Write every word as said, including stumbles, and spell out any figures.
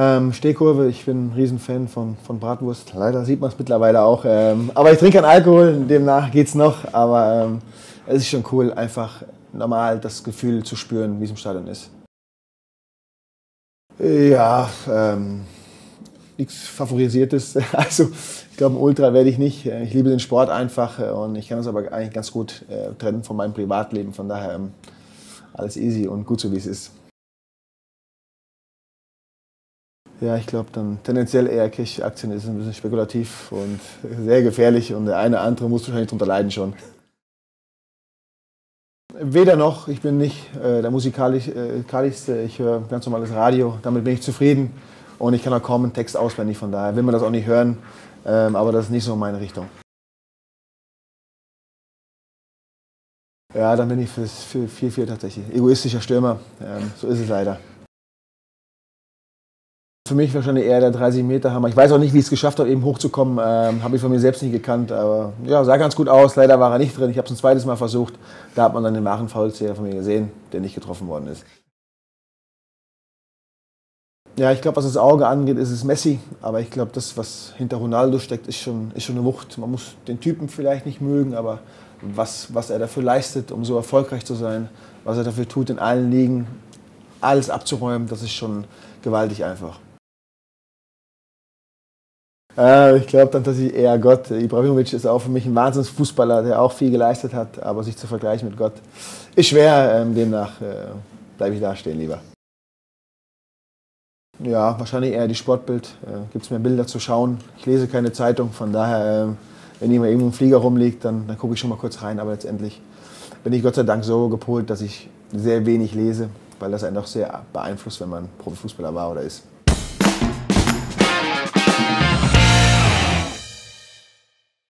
Ähm, Stehkurve, ich bin ein Riesenfan von, von Bratwurst. Leider sieht man es mittlerweile auch. Ähm, aber ich trinke keinen Alkohol, demnach geht's noch. Aber ähm, es ist schon cool, einfach normal das Gefühl zu spüren, wie es im Stadion ist. Ja, ähm, nichts Favorisiertes. Also ich glaube, ein Ultra werde ich nicht. Ich liebe den Sport einfach und ich kann es aber eigentlich ganz gut äh, trennen von meinem Privatleben. Von daher ähm, alles easy und gut so, wie es ist. Ja, ich glaube dann tendenziell eher Cash-Aktien ist ein bisschen spekulativ und sehr gefährlich und der eine oder andere muss wahrscheinlich darunter leiden schon. Weder noch, ich bin nicht äh, der musikalischste, äh, ich höre ganz normales Radio, damit bin ich zufrieden und ich kann auch kaum einen Text auswendig, von daher will man das auch nicht hören, ähm, aber das ist nicht so meine Richtung. Ja, dann bin ich für vier vier tatsächlich egoistischer Stürmer, ähm, so ist es leider. Für mich wahrscheinlich eher der dreißig Meter Hammer. Ich weiß auch nicht, wie ich es geschafft habe, eben hochzukommen. Ähm, habe ich von mir selbst nicht gekannt, aber ja, sah ganz gut aus. Leider war er nicht drin. Ich habe es ein zweites Mal versucht. Da hat man dann den Machen-Faulzieher von mir gesehen, der nicht getroffen worden ist. Ja, ich glaube, was das Auge angeht, ist es Messi. Aber ich glaube, das, was hinter Ronaldo steckt, ist schon, ist schon eine Wucht. Man muss den Typen vielleicht nicht mögen, aber was, was er dafür leistet, um so erfolgreich zu sein, was er dafür tut, in allen Ligen alles abzuräumen, das ist schon gewaltig einfach. Ich glaube dann, dass ich eher Gott. Ibrahimovic ist auch für mich ein Wahnsinnsfußballer, der auch viel geleistet hat, aber sich zu vergleichen mit Gott ist schwer. Ähm, demnach äh, bleibe ich da stehen lieber. Ja, wahrscheinlich eher die Sportbild. Äh, Gibt es mehr Bilder zu schauen. Ich lese keine Zeitung, von daher, äh, wenn immer irgendwo ein Flieger rumliegt, dann, dann gucke ich schon mal kurz rein. Aber letztendlich bin ich Gott sei Dank so gepolt, dass ich sehr wenig lese, weil das einen doch sehr beeinflusst, wenn man Profifußballer war oder ist.